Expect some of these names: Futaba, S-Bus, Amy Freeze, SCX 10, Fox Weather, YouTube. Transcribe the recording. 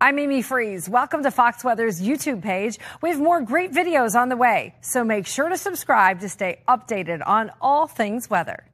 I'm Amy Freeze. Welcome to Fox Weather's YouTube page. We have more great videos on the way, so make sure to subscribe to stay updated on all things weather.